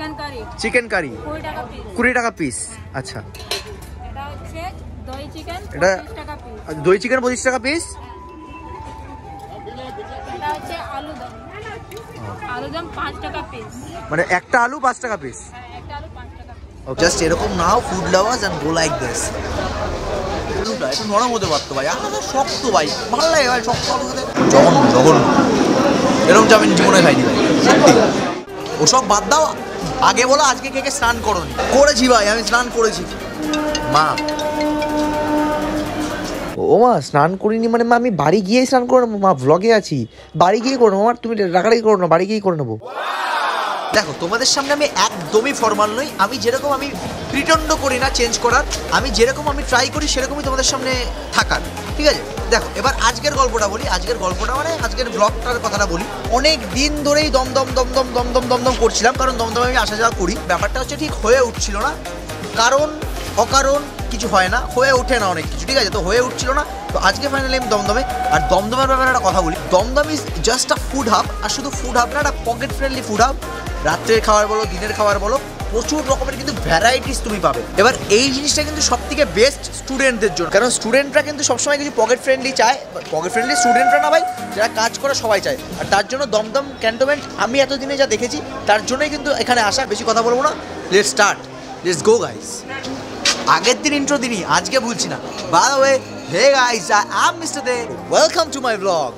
Chicken curry 20 টাকা piece. আচ্ছা এটা হচ্ছে দই চিকেন 25 টাকা পিস। দই চিকেন 25 টাকা পিস। এটা হচ্ছে আলু দম। আলু দম 5 টাকা পিস। মানে একটা আলু 5 টাকা পিস। হ্যাঁ একটা আলু 5 টাকা পিস। জাস্ট এরকম now food lovers and go like this. এটা একটু নরম হতে পারতো ভাই, আলাদা শক্ত ভাই, ভালো লাগে ভাই শক্ত আলু খেতে। যখন এরকম চাউমিন জীবনে খাইনি ভাই সত্যি। ওসব বাদ দাও, আগে বলো আজকে কে কে স্নান করনি? করেছি ভাই, আমি স্নান করেছি। মা ও মা স্নান করিনি মানে মা আমি বাড়ি গিয়ে স্নান করে নেবো। মা ব্লগে আছি, বাড়ি গিয়ে করে নেবো। আমার তুমি রাগারাগি করো না, বাড়ি গিয়ে করে নেবো। দেখো তোমাদের সামনে আমি একদমই ফর্মাল নই, আমি যেরকম আমি প্রিটেন্ড করি না চেঞ্জ করার, আমি যেরকম আমি ট্রাই করি সেরকমই তোমাদের সামনে থাকার, ঠিক আছে? দেখো এবার আজকের গল্পটা বলি, আজকের গল্পটা মানে আজকের ব্লগটার কথাটা বলি। অনেক দিন ধরেই দমদম করছিলাম, কারণ দমদমে আমি আসা যাওয়া করি। ব্যাপারটা হচ্ছে ঠিক হয়ে উঠছিল না, কারণ অকারণ কিছু হয় না, হয়ে ওঠে না অনেক কিছু, ঠিক আছে? তো হয়ে উঠছিল না, তো আজকে ফাইনালি আমি দমদমে। আর দমদমের ব্যাপারে একটা কথা বলি, Dum Dum is just a food hub. আর শুধু ফুড হাব না, একটা পকেট ফ্রেন্ডলি ফুড হাব। রাত্রের খাবার বলো, দিনের খাবার বলো, প্রচুর রকমের কিন্তু ভ্যারাইটিস তুমি পাবে। এবার এই জিনিসটা কিন্তু সব থেকে বেস্ট স্টুডেন্টদের জন্য, কারণ স্টুডেন্টরা কিন্তু সবসময় কিছু পকেট ফ্রেন্ডলি চায়। পকেট ফ্রেন্ডলি স্টুডেন্টরা না ভাই, যারা কাজ করে সবাই চায়। আর তার জন্য দমদম ক্যান্টনমেন্ট আমি এতদিনে যা দেখেছি তার জন্যই কিন্তু এখানে আসা। বেশি কথা বলবো না, let's start, let's go guys. আগের দিন ইন্ট্রো দিনই, আজকে ভুলছি না। By the way, hey guys, I am mister they, welcome to my blog.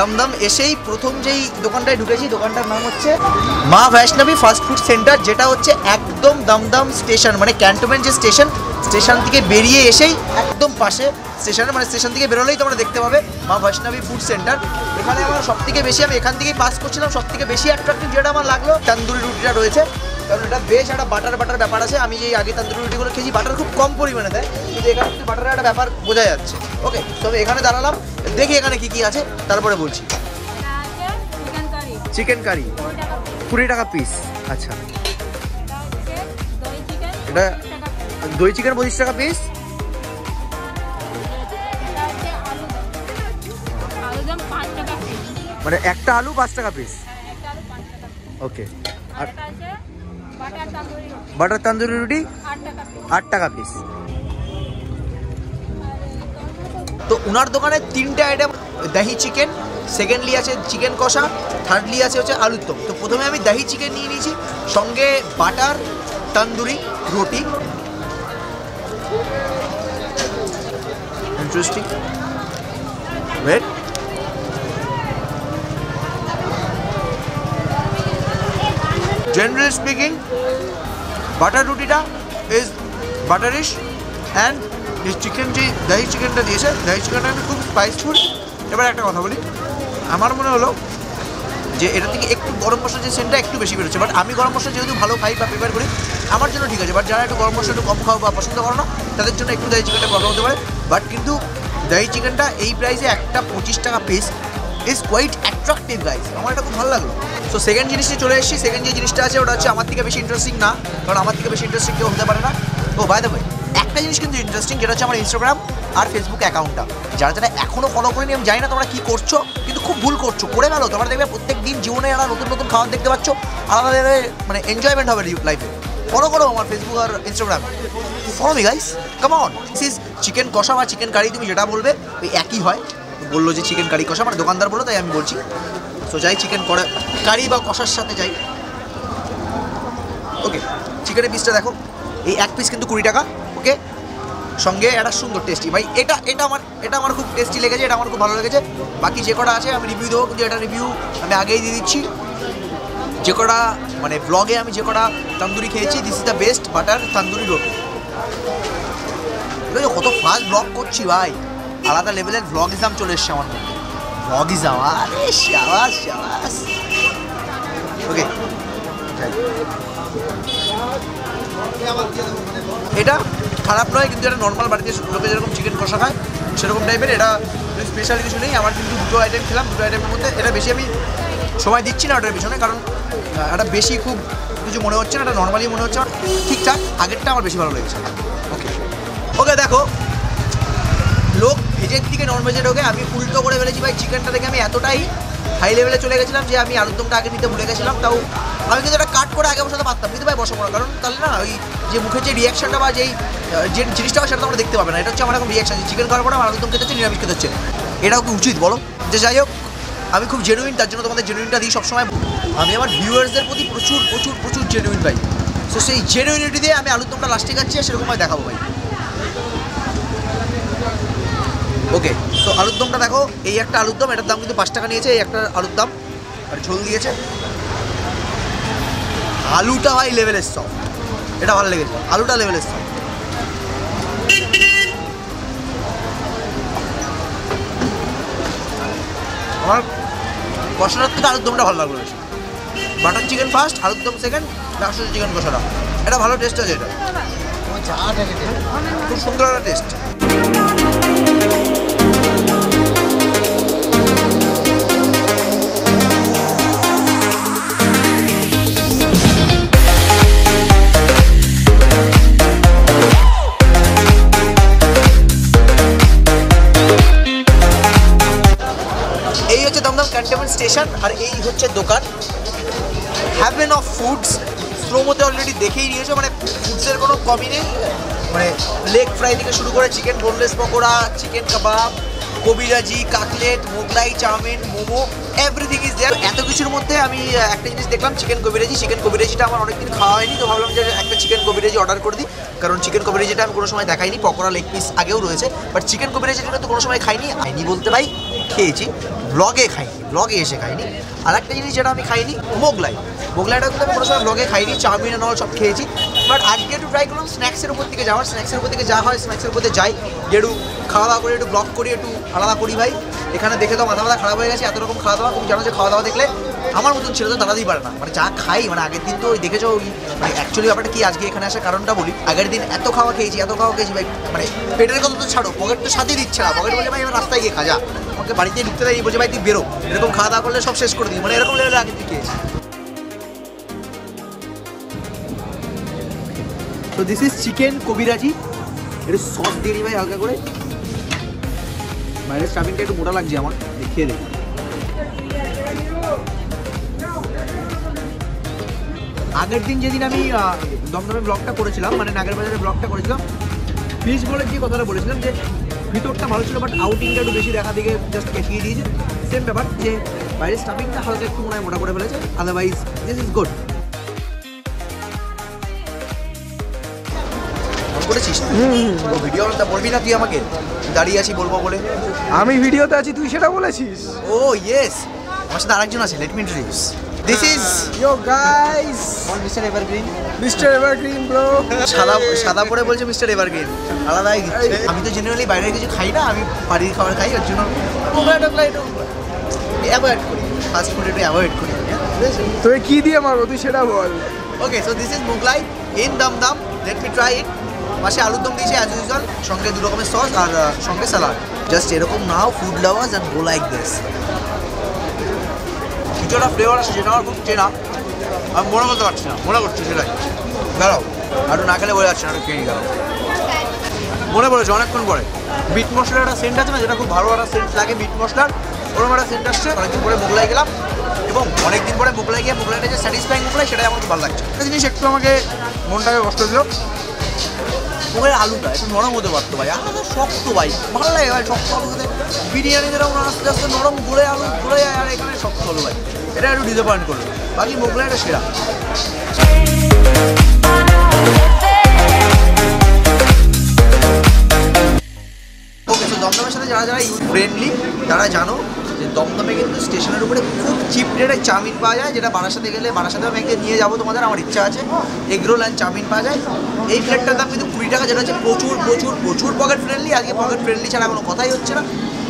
Dum Dum এসেই প্রথম যেই দোকানটায় ঢুকেছি, দোকানটার নাম হচ্ছে মা বৈষ্ণবী ফাস্ট ফুড সেন্টার, যেটা হচ্ছে একদম দমদম স্টেশন মানে ক্যান্টনমেন্ট যে স্টেশন, স্টেশন থেকে বেরিয়ে এসেই একদম পাশে স্টেশনে, মানে স্টেশন থেকে বেরোলেই তোমরা দেখতে পাবে মা বৈষ্ণবী ফুড সেন্টার। এখানে আমার সব থেকে বেশি, আমি এখান থেকেই পাস করছিলাম, সব থেকে বেশি অ্যাট্রাক্টিভ যেটা আমার লাগলো তান্দুরি রুটিটা রয়েছে, কারণ এটা বেশ একটা বাটার ব্যাপার আছে। আমি যেই আগে তান্দুরি রুটিগুলো খেয়েছি বাটার খুব কম পরিমাণে দেয়, কিন্তু এখানে কিন্তু বাটারের একটা ব্যাপার বোঝা যাচ্ছে। ওকে, তবে এখানে দাঁড়ালাম, দেখি এখানে কি কি আছে, তারপরে বলছি। চিকেন কারি 20 টাকা পিস। আচ্ছা এটা দই চিকেন 25 টাকা পিস। মানে একটা আলু 5 টাকা পিস। ওকে, আর বাটার তান্দুরি রুটি 8 টাকা পিস। তো ওনার দোকানে 3টে আইটেম, দাহি চিকেন, সেকেন্ডলি আছে চিকেন কষা, থার্ডলি আছে হচ্ছে আলুর দম। তো প্রথমে আমি দাহি চিকেন নিয়ে নিয়েছি, সঙ্গে বাটার তান্দুরি রুটি। Interesting, wait, generally speaking butter roti ta is butterish and this chicken ji dahi chicken ta diyeche, dahi chicken ta khub spiceful. ebar ekta kotha boli, amar mone holo je eta theke ekটু গরম মশলা যে সেন্টটা একটু বেশি বেরোচ্ছে, but আমি গরম মশলা যেহেতু ভালো খাই বা প্রিফার করি আমার জন্য ঠিক আছে, বাট যারা একটু গরম মশলা একটু কম খাও বা পছন্দ করো না তাদের জন্য একটু দাহি চিকেনটা প্রবলেম হতে পারে। বাট কিন্তু দাহি চিকেনটা এই প্রাইসে একটা 25 টাকা piece is quite attractive guys, আমার এটা খুব ভালো লাগলো। সো সেকেন্ড জিনিসটা চলে এসেছি, সেকেন্ড যে জিনিসটা আছে ওটা হচ্ছে আমার থেকে বেশি ইন্টারেস্টিং না, কারণ আমার থেকে বেশি ইন্টারেস্টিং কেউ হতে পারে না। ও বাই দ্য ওয়ে, একটা জিনিস কিন্তু ইন্টারেস্টিং, যেটা হচ্ছে আমার ইনস্টাগ্রাম আর ফেসবুক অ্যাকাউন্টটা। যারা এখনও ফলো করেনি, আমি জানি না তোমরা কী করছো, কিন্তু খুব ভুল করছো, করে ভালো। তোমরা দেখবে প্রত্যেক দিন জীবনে আলাদা নতুন খাবার দেখতে পাচ্ছ, আলাদা মানে এনজয়মেন্ট হবে লাইফে। ফলো করো আমার ফেসবুক আর Instagram, follow me guys, come on. This is chicken কষা বা চিকেন কারি, তুমি যেটা বলবে ওই একই হয়। বললো যে চিকেন কারি কষা, আমার দোকানদার বললো তাই আমি বলছি। তো যাই চিকেন কারি বা কষার সাথে যাই। ওকে, চিকেনের পিসটা দেখো, এই এক পিস কিন্তু 20 টাকা। ওকে, সঙ্গে একটা সুন্দর টেস্টি ভাই, এটা আমার খুব টেস্টি লেগেছে, এটা আমার খুব ভালো লেগেছে। বাকি যে কটা আছে আমি রিভিউ দেবো, কিন্তু এটা রিভিউ আমি আগেই দিয়ে দিচ্ছি। যে কটা মানে ব্লগে আমি যে কটা তান্দুরি খেয়েছি, this is the best butter tandoori roti. ঠিক আছে, কত ফাস্ট ব্লগ করছি ভাই, আলাদা লেভেলের ভ্লগিজম চলে এসছে আমার মধ্যে, ভ্লগিজম। আরে শাবাশ শাবাশ। ওকে, এটা খারাপ নয়, কিন্তু এটা নর্মাল বাড়িতে লোকে যেরকম চিকেন কষা খায় সেরকম টাইপের, এটা স্পেশাল কিছু নেই। আমার কিন্তু দুটো আইটেম খেলাম, দুটো আইটেমের মধ্যে এটা বেশি আমি समय दिच्छी ना ओटार पिछने कारण एक बेशी खूब किछु मने होच्छे ना, नर्माली मने होच्छे ठीकठाक आगेरटा आमार बेशी भालो लेगेछे। ओके ओके देखो लोक भेजर दिखे नन भेजे ढोके आमी उल्टो करे फेलेछि भाई। चिकेनटा देखे आमी एतटाई हाई लेवले चले गेছিলাম যে আমি আলুর দমটা আগে নিতে ভুলে গেছিলাম। তাও আমি কিন্তু এটা কাট করে আগে বসাতে পারতাম কিন্তু ভাই বসাবো না, কারণ তাহলে না ওই যে মুখে যে রিঅ্যাকশনটা বা যেই যে জিনিসটা সেটা তোমরা দেখতে পাবে না। এটা হচ্ছে আমার এরকম রিঅ্যাকশন যে চিকেন খাওয়ার পরে আমার আলুর দম খেতে হচ্ছে, নিরামিষ খেতে হচ্ছে। এটাও কি উচিত বলো? যে যাই হোক আমি খুব জেনুইন, তার জন্য তোমাদের জেনুইনটা দিই সবসময়। আমি আমার ভিউয়ার্সদের প্রতি প্রচুর প্রচুর প্রচুর জেনুইন ভাই। সো সেই জেনুইনিটি দিয়ে আমি আলুর দমটা লাস্টে খাচ্ছি, সেরকম আমি দেখাবো ভাই। ओके तो आलुर दमटा देखो, ये एक आलुर दम एटार दाम क्योंकि 5 टाका नहीं, एक आलुर दम और झोल दिए आलूटा भाई लेवल सॉफ्ट, ये भालो लेगेछे आलूटा लेवल सॉफ्ट। आमार कषार थेके आलुर दमटा भालो लागलो बेशी। बाटार चिकेन फार्स्ट, आलुर दम सेकेंड, ढाका चिकेन कषाटा एटा भालो टेस्ट आछे। एटा खूब सुंदर एक टेस्ट। स्टेशन और यही हे दोकान हेवन अफ फूड्स। स्लोमोते अलरेडी देखे ही नहीं मैं फूड्सर को कमी नहीं, मैं लेग फ्राई दिखे शुरू कर chicken boneless pakora, chicken kebab, kabiraji, cutlet, Mughlai, chowmein, momo, everything is there. एत किछुर मध्य आमी एकटा जिनिस देखलाम चिकेन कबिराजी। चिकेन कबिराजीटा आमार अनेक दिन खावा हयनि, तो भाबलाम जे एकटा चिकेन कबिराजी अर्डर कर दिई, कारण चिकेन कबिराजीटा आमी कोनो समय देखाइनि। पकोड़ा लेग पिस आगेओ रयेछे बाट चिकेन कबिराजीटा किन्तु कोनो समय खाइनि। आइनि बोलते भाई खेयेछि, ब्लगे खाइनि, ब्लगे एसे खाइनि। आरेकटा जिनिस जेटा आमी खाइनि मोगलाई, मोगलाइटा किन्तु आमी कोनो समय ब्लगे खाइनि। चाउमिन एंड ऑल सब खेयेछि बाट आजके एकटु ट्राई करलाम स्नैक्सेर ऊपर दिके जाओयार। स्नैक्सेर ऊपर दिके जा हय स्नैक्सेर ऊपर जाई, एकटु खावा दावा करे एकटु ब्लग करी, एकटु आलादा करी भाई। एखाने देखे तो माथा माथा खराब हो गए एत रकम खावा दावा। तुम जानो जो खावा दावा देखले আমার মতন ছেলে তো দাঁড়াতেই পারে না, মানে যা খাই মানে আগের দিন তো দেখেছো। মানে অ্যাকচুয়ালি ব্যাপারটা কি আজকে এখানে আসার কারণটা বলি। আগের দিন এত খাওয়া খেয়েছি ভাই, মানে পেটের কথা তো ছাড়ো, পকেট তো সাথে দিচ্ছে না। পকেট বলে ভাই এবার রাস্তায় গিয়ে খাজা, আমাকে বাড়িতে ঢুকতে দেয় বলছে ভাই তুই বেরো, এরকম খাওয়া দাওয়া করলে সব শেষ করে দিই, মানে এরকম লেভেলে আগে থেকে খেয়েছি। তো দিস ইজ চিকেন কবিরাজি। এটা সস দিয়ে ভাই হালকা করে, বাইরের স্টাফিংটা একটু মোটা লাগছে আমার, দেখিয়ে দেখি। আগের দিন যেদিন আমি দমদমে ব্লগটা করেছিলাম, মানে নাগের বাজারে ব্লগটা করেছিলাম, ফিশ বলের যে কথাটা বলেছিলাম যে ভিতরটা ভালো ছিল বাট আউটিংটা একটু বেশি দেখা দিকে জাস্ট খেয়ে দিয়েছে। সেম ব্যাপার যে বাইরের স্টাফিংটা হালকা একটু মনে হয় মোটা করে ফেলেছে, আদারওয়াইজ দিস ইজ গুড। করেছিস ভিডিও না বলবি না তুই আমাকে? দাঁড়িয়ে আছি বলবো বলে। আমি ভিডিওতে আছি তুই সেটা বলেছিস? ও ইয়েস, আমার সাথে আরেকজন আছে, let me introduce. This is yo guys on Mr. Evergreen. Mr. Evergreen bro. সাদা পরে বলছে Mr. Evergreen আলাদাই দিচ্ছে। আমি তো জেনারেলি বাইরে কিছু খাই না, আমি বাড়ির খাবার খাই, ওর জন্য টকলা একটু অ্যাভয়েড করি, ফাস্ট ফুড একটু অ্যাভয়েড করি। তোকে কী দিয়ে মারবো তুই সেটা বল। Okay so this is Mughlai in Dum Dum, let me try it. পাশে আলুর দম দিয়েছে অ্যাজ ইউজুয়াল, সঙ্গে 2 রকমের সস আর সঙ্গে স্যালাড। জাস্ট এরকম now food lovers and go like this. যেটা ফ্লেভার আসছে সেটা আমার খুব চেনা, আমি মনে করতে পারছি না, মনে করছি সেটাই। দাঁড়াও আর না খেলে বোঝা যাচ্ছে না, খেয়ে গেল মনে পড়েছে অনেকক্ষণ পরে। মিট মশলার একটা সেন্ট আছে না, যেটা খুব ভালো একটা সেন্ট লাগে মিট মশলার, ওরকম একটা সেন্ট আসছে। অনেকদিন পরে মোগলাই গেলাম এবং অনেকদিন পরে মোগলাই গিয়ে মোগলাইটা যে স্যাটিসফাইং মোগলাই সেটাই আমার খুব ভালো লাগছে। একটা জিনিস একটু আমাকে মনটাকে কষ্ট দিল, মোগলাইয়ের আলুটা একটু নরম হতে পারতো ভাই, আলুটা শক্ত ভাই ভালো লাগে ভাই। শক্ত আলুতে বিরিয়ানি যেরকম আস্তে আস্তে নরম গুঁড়ে আলু গুঁড়ে, আর এখানে শক্ত আলু ভাই, এটা একটু ডিসঅ্যাপয়েন্ট করলো। বাকি মোগলাইটা সেরা। ওকে তো দমদমের সাথে যারা যারা ইউথ ফ্রেন্ডলি তারা জানো যে দমদমে কিন্তু স্টেশনের উপরে খুব চিপ রেটে চাউমিন পাওয়া যায়, যেটা বারাসাতে গেলে বারাসাতে আমি একদিন নিয়ে যাবো তোমাদের, আমার ইচ্ছা আছে। এগরোল অ্যান্ড চাউমিন পাওয়া যায়, এই প্লেটটার দাম কিন্তু 20 টাকা, যেটা হচ্ছে প্রচুর প্রচুর প্রচুর পকেট ফ্রেন্ডলি। আজকে পকেট ফ্রেন্ডলি ছাড়া কোনো কথাই হচ্ছে না।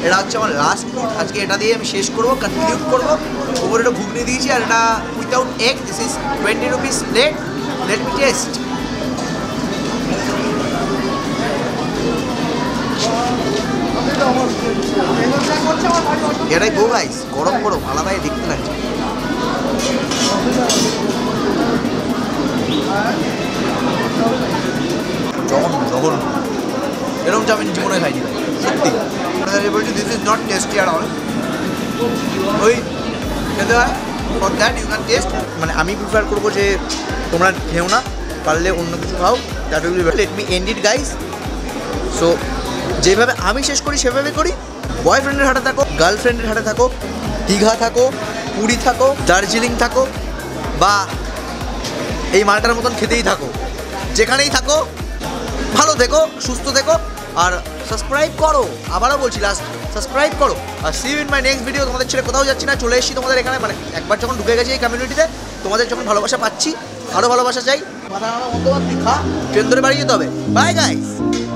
এটা হচ্ছে আমার লাস্ট ফুড, আজকে এটা দিয়ে আমি শেষ করবো, কন্টিনিউ করবো। ওপরে এটা ঘুগনি দিয়েছি আর এটা without egg. This is 20 rupees plate, let me taste. এটাই গো গাইস, গরম গরম আলাদাই দেখতে লাগছে। করুন, এরকম চাউমিন জীবনে খাইনি সত্যি। This is not tasty at all, ওই খেতে হয় for that you can taste. মানে আমি প্রিফার করবো যে তোমরা খেও না, পারলে অন্য কিছু খাও। That will be better. Let me end it guys. So যেভাবে আমি শেষ করি সেভাবে করি। বয়ফ্রেন্ডের হাটে থাকো, গার্লফ্রেন্ডের হাটে থাকো, দীঘা থাকো, পুরী থাকো, দার্জিলিং থাকো, বা এই মালটার মতন খেতেই থাকো, যেখানেই থাকো ভালো থেকো, সুস্থ থেকো, আর সাবস্ক্রাইব করো। আবারও বলছি লাস্ট, সাবস্ক্রাইব করো। আর see you in my next video. তোমাদের ছেড়ে কোথাও যাচ্ছি না, চলে এসেছি তোমাদের এখানে। মানে একবার যখন ঢুকে গেছি এই কমিউনিটিতে, তোমাদের যখন ভালোবাসা পাচ্ছি আরও ভালোবাসা চাই। মাথা মতো খা, ট্রেন ধরে বাড়ি যেতে হবে। Bye guys.